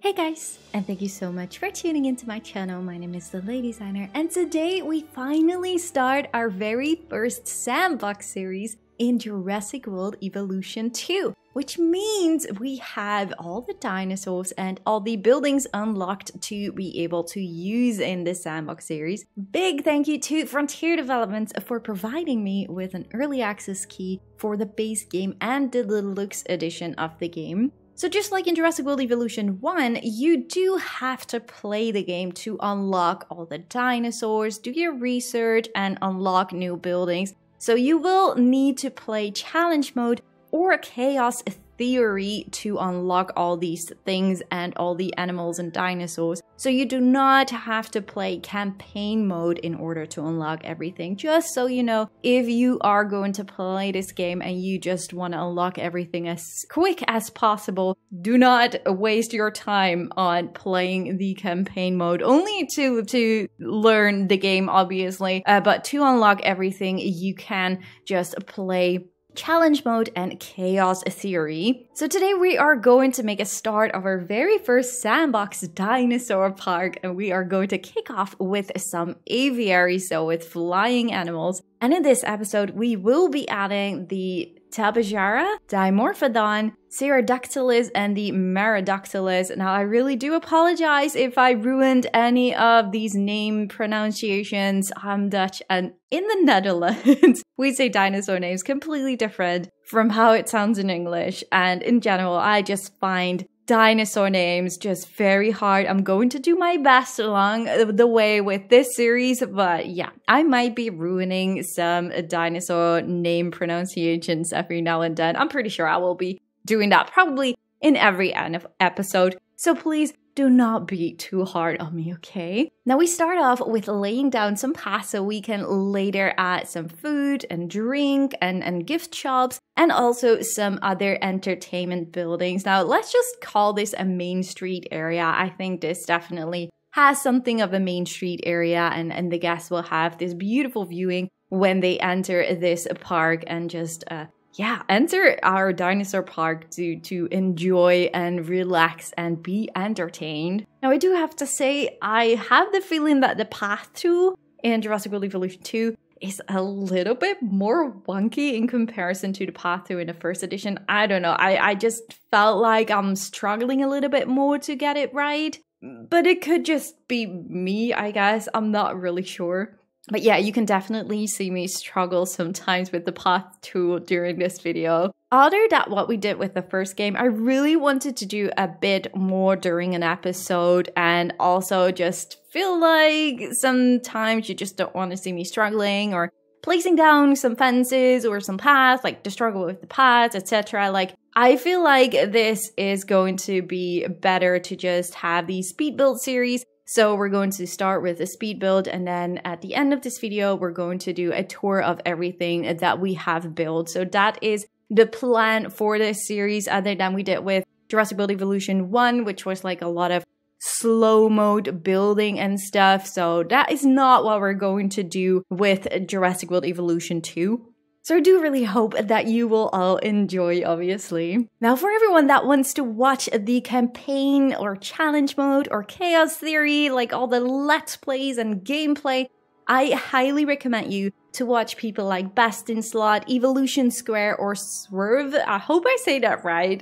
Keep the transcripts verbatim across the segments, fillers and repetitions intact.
Hey guys, and thank you so much for tuning into my channel. My name is DeLadysigner, and today we finally start our very first sandbox series in Jurassic World Evolution two, which means we have all the dinosaurs and all the buildings unlocked to be able to use in this sandbox series. Big thank you to Frontier Developments for providing me with an early access key for the base game and the deluxe edition of the game. So just like in Jurassic World Evolution one, you do have to play the game to unlock all the dinosaurs, do your research, and unlock new buildings. So you will need to play Challenge Mode or Chaos Theory to unlock all these things and all the animals and dinosaurs. So you do not have to play Campaign Mode in order to unlock everything. Just so you know, if you are going to play this game and you just want to unlock everything as quick as possible, do not waste your time on playing the Campaign Mode. Only to, to learn the game, obviously, uh, but to unlock everything, you can just play Challenge Mode and Chaos Theory. So today we are going to make a start of our very first sandbox dinosaur park, and we are going to kick off with some aviary, so with flying animals. And in this episode we will be adding the Tapejara, Dimorphodon, Cearadactylus, and the Maaradactylus. Now, I really do apologize if I ruined any of these name pronunciations. I'm Dutch, and in the Netherlands, we say dinosaur names completely different from how it sounds in English. And in general, I just find dinosaur names just very hard. I'm going to do my best along the way with this series, but yeah, I might be ruining some dinosaur name pronunciations every now and then. I'm pretty sure I will be doing that probably in every end of episode, so please do not be too hard on me, okay? Now we start off with laying down some paths so we can later add some food and drink and, and gift shops and also some other entertainment buildings. Now let's just call this a main street area. I think this definitely has something of a main street area, and, and the guests will have this beautiful viewing when they enter this park and just uh, yeah, enter our dinosaur park to, to enjoy and relax and be entertained. Now, I do have to say, I have the feeling that the path through in Jurassic World Evolution two is a little bit more wonky in comparison to the path through in the first edition. I don't know, I, I just felt like I'm struggling a little bit more to get it right. But it could just be me, I guess. I'm not really sure. But yeah, you can definitely see me struggle sometimes with the path tool during this video. Other than what we did with the first game, I really wanted to do a bit more during an episode, and also just feel like sometimes you just don't want to see me struggling or placing down some fences or some paths, like the struggle with the paths, et cetera. Like, I feel like this is going to be better to just have the speed build series. So we're going to start with a speed build, and then at the end of this video, we're going to do a tour of everything that we have built. So that is the plan for this series, other than we did with Jurassic World Evolution one, which was like a lot of slow mode building and stuff. So that is not what we're going to do with Jurassic World Evolution two. So I do really hope that you will all enjoy, obviously. Now, for everyone that wants to watch the campaign or challenge mode or chaos theory, like all the let's plays and gameplay, I highly recommend you to watch people like BestInSlot, Evolution Square, or Swerve. I hope I say that right.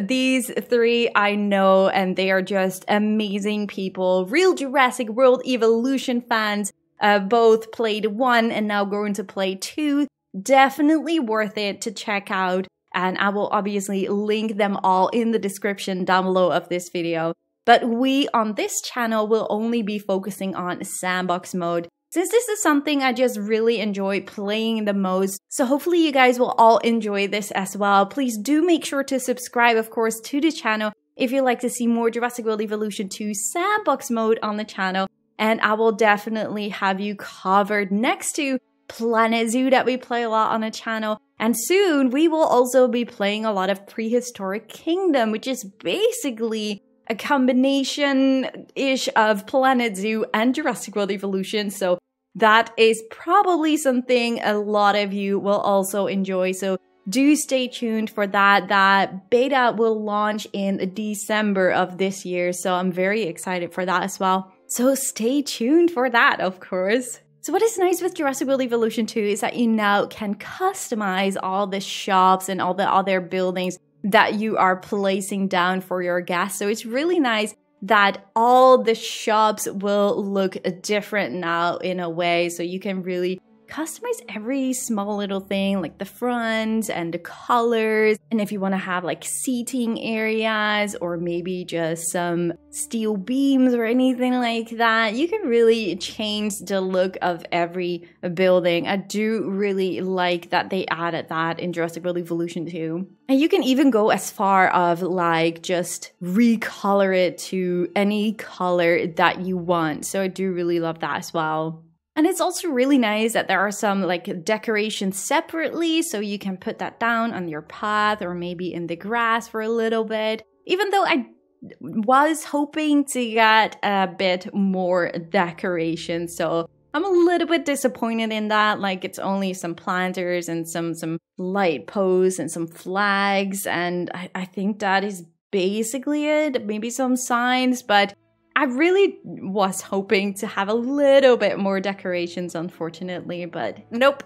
These three I know, and they are just amazing people, real Jurassic World Evolution fans. Uh, both played one and now going to play two. Definitely worth it to check out, and I will obviously link them all in the description down below of this video. But we on this channel will only be focusing on sandbox mode, since this is something I just really enjoy playing the most. So hopefully you guys will all enjoy this as well. Please do make sure to subscribe, of course, to the channel if you'd like to see more Jurassic World Evolution two sandbox mode on the channel. And I will definitely have you covered next to Planet Zoo that we play a lot on the channel. And soon we will also be playing a lot of Prehistoric Kingdom, which is basically a combination-ish of Planet Zoo and Jurassic World Evolution. So that is probably something a lot of you will also enjoy. So do stay tuned for that. That beta will launch in December of this year, so I'm very excited for that as well. So stay tuned for that, of course. So what is nice with Jurassic World Evolution two is that you now can customize all the shops and all the other buildings that you are placing down for your guests. So it's really nice that all the shops will look different now in a way. So you can really customize every small little thing, like the front and the colors. And if you want to have like seating areas or maybe just some steel beams or anything like that, you can really change the look of every building. I do really like that they added that in Jurassic World Evolution two. And you can even go as far of like just recolor it to any color that you want. So I do really love that as well. And it's also really nice that there are some like decorations separately, so you can put that down on your path or maybe in the grass for a little bit. Even though I was hoping to get a bit more decoration, so I'm a little bit disappointed in that. Like, it's only some planters and some some light posts and some flags, and I, I think that is basically it. Maybe some signs, but I really was hoping to have a little bit more decorations, unfortunately, but nope.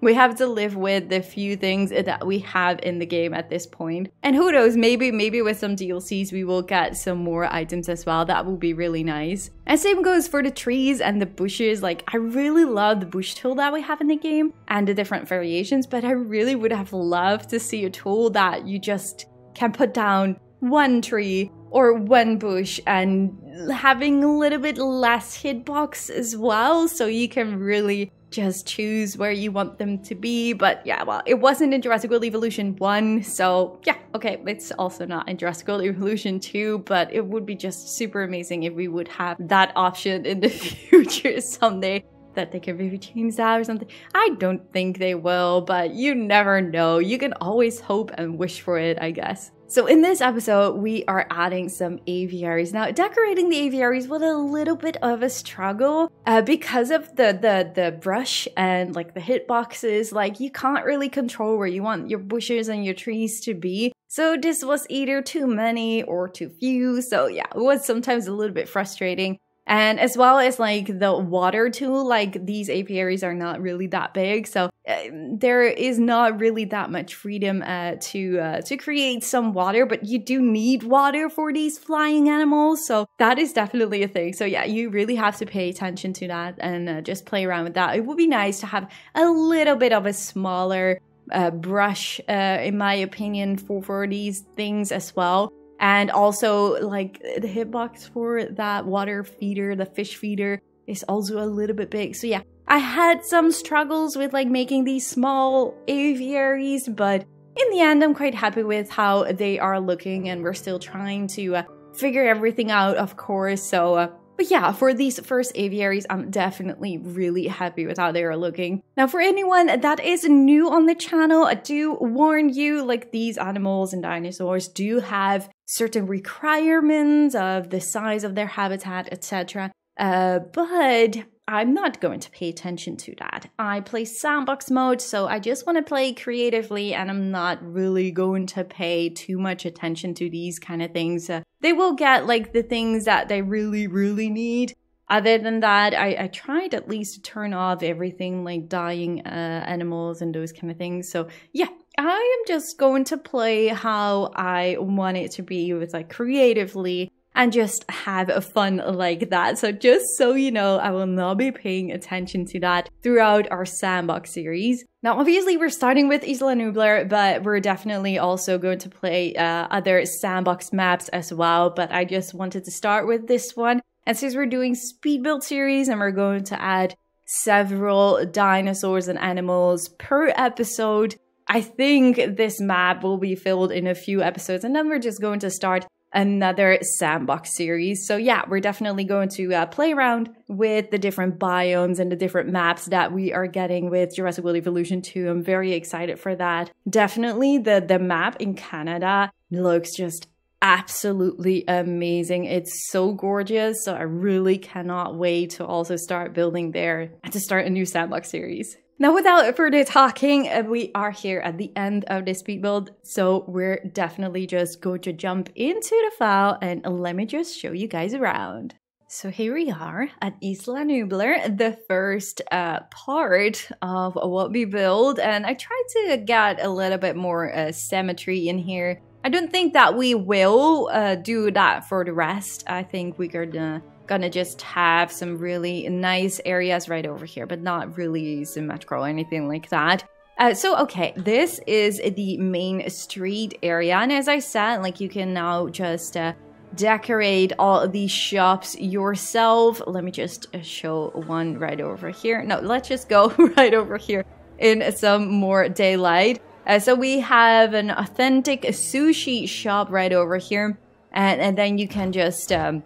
We have to live with the few things that we have in the game at this point. And who knows, maybe maybe with some D L Cs we will get some more items as well. That will be really nice. And same goes for the trees and the bushes. Like, I really love the bush tool that we have in the game and the different variations, but I really would have loved to see a tool that you just can put down one tree or one bush and having a little bit less hitbox as well, so you can really just choose where you want them to be. But yeah, well, it wasn't in Jurassic World Evolution one, so yeah, okay, it's also not in Jurassic World Evolution two, but it would be just super amazing if we would have that option in the future someday, that they can maybe change that or something. I don't think they will, but you never know. You can always hope and wish for it, I guess. So in this episode, we are adding some aviaries. Now, decorating the aviaries was a little bit of a struggle uh, because of the, the, the brush and like the hitboxes. Like, you can't really control where you want your bushes and your trees to be. So this was either too many or too few. So yeah, it was sometimes a little bit frustrating. And as well as like the water tool, like these apiaries are not really that big, so uh, there is not really that much freedom uh, to uh, to create some water, but you do need water for these flying animals, so that is definitely a thing. So yeah, you really have to pay attention to that and uh, just play around with that. It would be nice to have a little bit of a smaller uh, brush, uh, in my opinion, for, for these things as well. And also, like, the hitbox for that water feeder, the fish feeder, is also a little bit big. So yeah, I had some struggles with like making these small aviaries, but in the end I'm quite happy with how they are looking, and we're still trying to uh, figure everything out, of course. So uh, but yeah, for these first aviaries, I'm definitely really happy with how they are looking. Now, for anyone that is new on the channel, I do warn you, like, these animals and dinosaurs do have certain requirements of the size of their habitat, et cetera. Uh, but I'm not going to pay attention to that. I play sandbox mode, so I just want to play creatively, and I'm not really going to pay too much attention to these kind of things. Uh, they will get like the things that they really, really need. Other than that, I, I tried at least to turn off everything like dying uh, animals and those kind of things. So yeah, I am just going to play how I want it to be, with like creatively, and just have a fun like that. So just so you know, I will not be paying attention to that throughout our sandbox series. Now, obviously we're starting with Isla Nublar, but we're definitely also going to play uh, other sandbox maps as well. But I just wanted to start with this one. And since we're doing speed build series, and we're going to add several dinosaurs and animals per episode, I think this map will be filled in a few episodes, and then we're just going to start another sandbox series. So yeah, we're definitely going to uh, play around with the different biomes and the different maps that we are getting with Jurassic World Evolution two. I'm very excited for that. Definitely the, the map in Canada looks just absolutely amazing. It's so gorgeous, so I really cannot wait to also start building there and to start a new sandbox series. Now, without further talking, uh, we are here at the end of this speed build, so we're definitely just going to jump into the file and let me just show you guys around. So here we are at Isla Nublar, the first uh, part of what we build, and I tried to get a little bit more uh, symmetry in here. I don't think that we will uh, do that for the rest. I think we're gonna, gonna just have some really nice areas right over here, but not really symmetrical or anything like that. Uh, so, okay, this is the main street area, and as I said, like, you can now just... Uh, decorate all of these shops yourself. Let me just show one right over here. No, let's just go right over here in some more daylight. Uh, so we have an authentic sushi shop right over here. And, and then you can just um,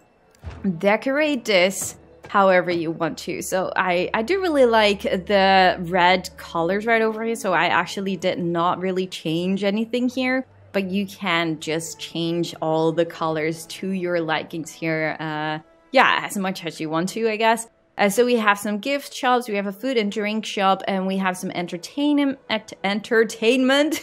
decorate this however you want to. So I, I do really like the red colors right over here. So I actually did not really change anything here. But you can just change all the colors to your likings here. Uh, yeah, as much as you want to, I guess. Uh, so we have some gift shops, we have a food and drink shop, and we have some entertain entertainment.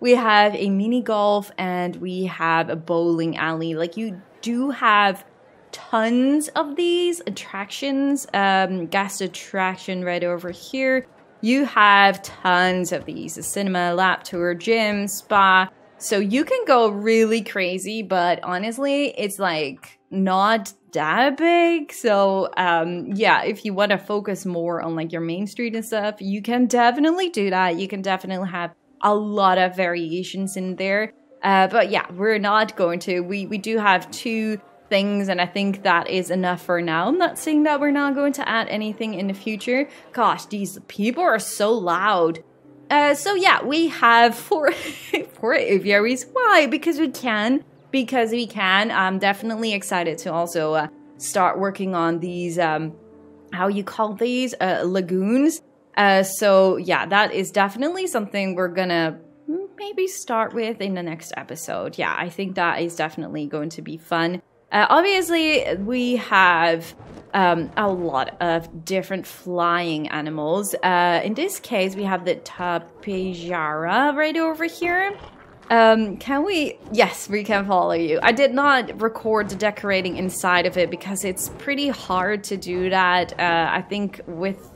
We have a mini golf, and we have a bowling alley. Like, you do have tons of these attractions. Um, guest attraction right over here. You have tons of these. A cinema, lab tour, gym, spa. So you can go really crazy, but honestly, it's like not that big. So um, yeah, if you want to focus more on like your main street and stuff, you can definitely do that. You can definitely have a lot of variations in there. Uh, but yeah, we're not going to. We, we do have two things, and I think that is enough for now. I'm not saying that we're not going to add anything in the future. Gosh, these people are so loud. Uh, so yeah, we have four, four aviaries. Why? Because we can. Because we can. I'm definitely excited to also uh, start working on these, um, how you call these, uh, lagoons. Uh, so yeah, that is definitely something we're gonna maybe start with in the next episode. Yeah, I think that is definitely going to be fun. Uh, obviously, we have um, a lot of different flying animals. Uh, in this case, we have the Tapejara right over here. Um, can we? Yes, we can follow you. I did not record the decorating inside of it because it's pretty hard to do that. Uh, I think with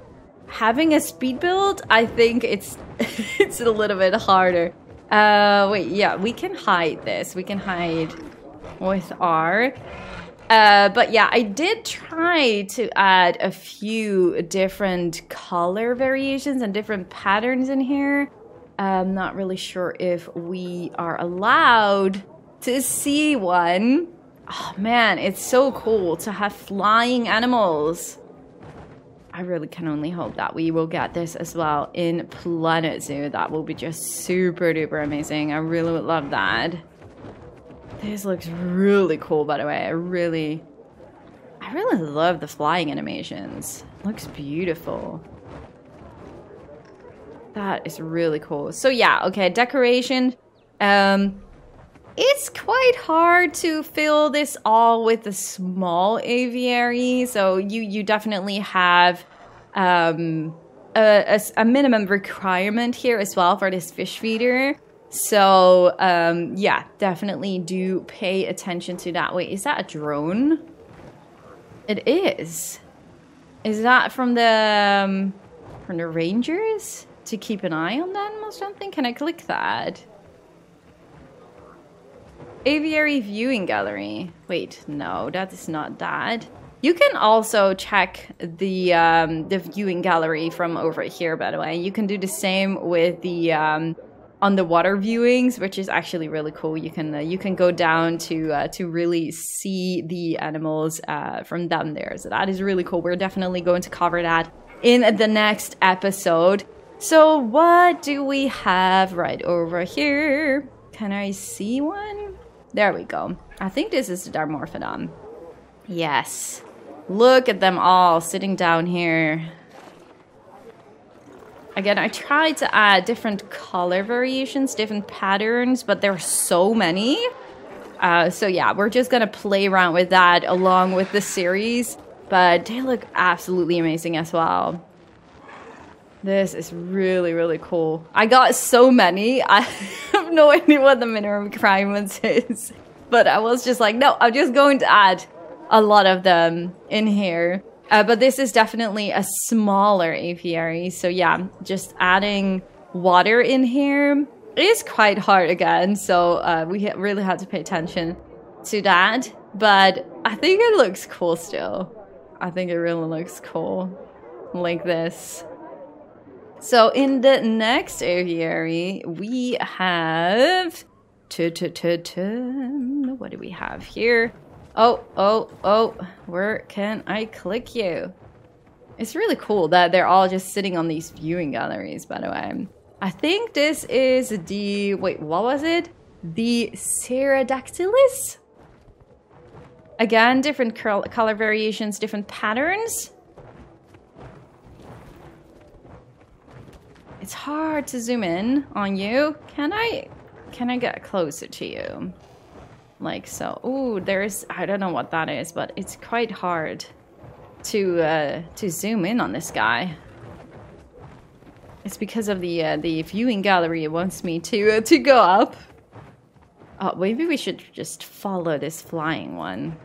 having a speed build, I think it's, it's a little bit harder. Uh, wait, yeah, we can hide this. We can hide... with R. Uh, but yeah, I did try to add a few different color variations and different patterns in here. I'm not really sure if we are allowed to see one. Oh man, it's so cool to have flying animals. I really can only hope that we will get this as well in Planet Zoo. That will be just super duper amazing. I really would love that. This looks really cool, by the way. I really, I really love the flying animations. It looks beautiful. That is really cool. So yeah, okay, decoration. Um, it's quite hard to fill this all with a small aviary. So you, you definitely have um, a, a, a minimum requirement here as well for this fish feeder. So, um, yeah, definitely do pay attention to that. Wait, is that a drone? It is. Is that from the, um, from the Rangers? To keep an eye on the animals, something? Can I click that? Aviary viewing gallery. Wait, no, that is not that. You can also check the, um, the viewing gallery from over here, by the way. You can do the same with the, um... underwater viewings, which is actually really cool. You can uh, you can go down to uh, to really see the animals uh, from down there. So that is really cool. We're definitely going to cover that in the next episode. So what do we have right over here? Can I see one? There we go. I think this is the Dimorphodon. Yes. Look at them all sitting down here. Again, I tried to add different color variations, different patterns, but there are so many. Uh, so yeah, we're just gonna play around with that along with the series, but they look absolutely amazing as well. This is really, really cool. I got so many. I have no idea what the minimum requirements is. But I was just like, no, I'm just going to add a lot of them in here. Uh, but this is definitely a smaller apiary. So yeah, just adding water in here is quite hard again. So uh, we really had to pay attention to that. But I think it looks cool still. I think it really looks cool like this. So in the next aviary, we have... What do we have here? Oh, oh, oh, where can I click you? It's really cool that they're all just sitting on these viewing galleries, by the way. I think this is the... Wait, what was it? The Cearadactylus? Again, different color variations, different patterns. It's hard to zoom in on you. Can I... Can I get closer to you? Like so. Ooh, there's... I don't know what that is, but it's quite hard to uh, to zoom in on this guy. It's because of the uh, the viewing gallery. It wants me to uh, to go up. Oh, maybe we should just follow this flying one.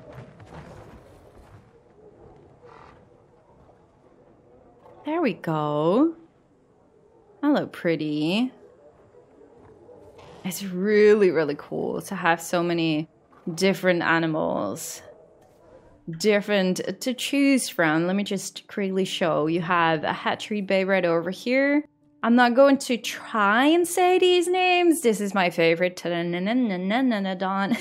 There we go. Hello, pretty. It's really, really cool to have so many different animals, different to choose from. Let me just quickly show. You have a hatchery bay right over here. I'm not going to try and say these names. This is my favorite. Ta-da-na-na-na-na-na-na-don.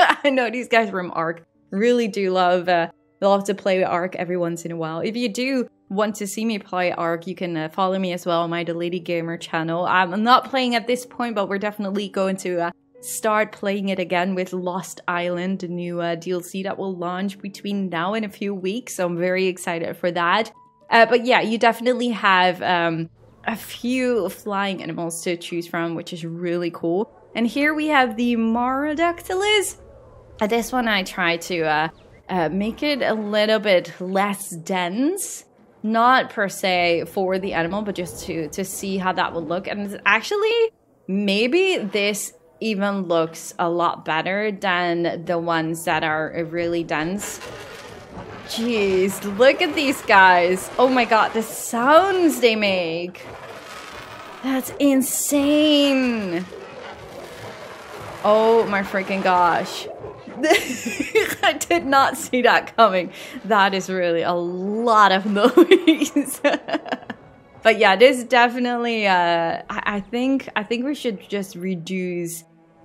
I know these guys from Ark really do love, uh, love to play with Ark every once in a while. If you do want to see me play Ark, you can uh, follow me as well on my DeLadysigner channel. I'm not playing at this point, but we're definitely going to uh, start playing it again with Lost Island, the new uh, D L C that will launch between now and a few weeks. So I'm very excited for that. Uh, but yeah, you definitely have um, a few flying animals to choose from, which is really cool. And here we have the Maaradactylus. Uh, this one I try to uh, uh, make it a little bit less dense. Not per se for the animal, but just to, to see how that would look. And actually, maybe this even looks a lot better than the ones that are really dense. Jeez, look at these guys. Oh my god, the sounds they make. That's insane. Oh my freaking gosh. I did not see that coming. That is really a lot of noise. But yeah, this definitely. Uh, I, I think. I think we should just reduce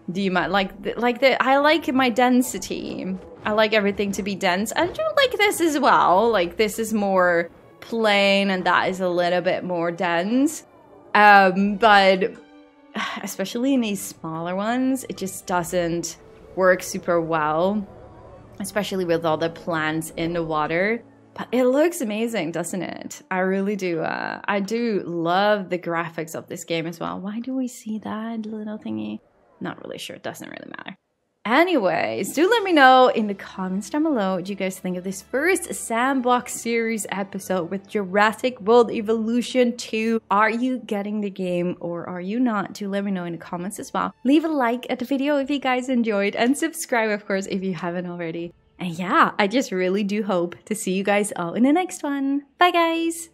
the amount. Like, like the. I like my density. I like everything to be dense. I do like this as well. Like this is more plain, and that is a little bit more dense. Um, but especially in these smaller ones, it just doesn't work super well, especially with all the plants in the water. But it looks amazing, doesn't it? I really do. Uh, I do love the graphics of this game as well. Why do we see that little thingy? Not really sure. It doesn't really matter. Anyways, do let me know in the comments down below what you guys think of this first Sandbox series episode with Jurassic World Evolution two. Are you getting the game or are you not? Do let me know in the comments as well. Leave a like at the video if you guys enjoyed and subscribe, of course, if you haven't already. And yeah, I just really do hope to see you guys all in the next one. Bye, guys!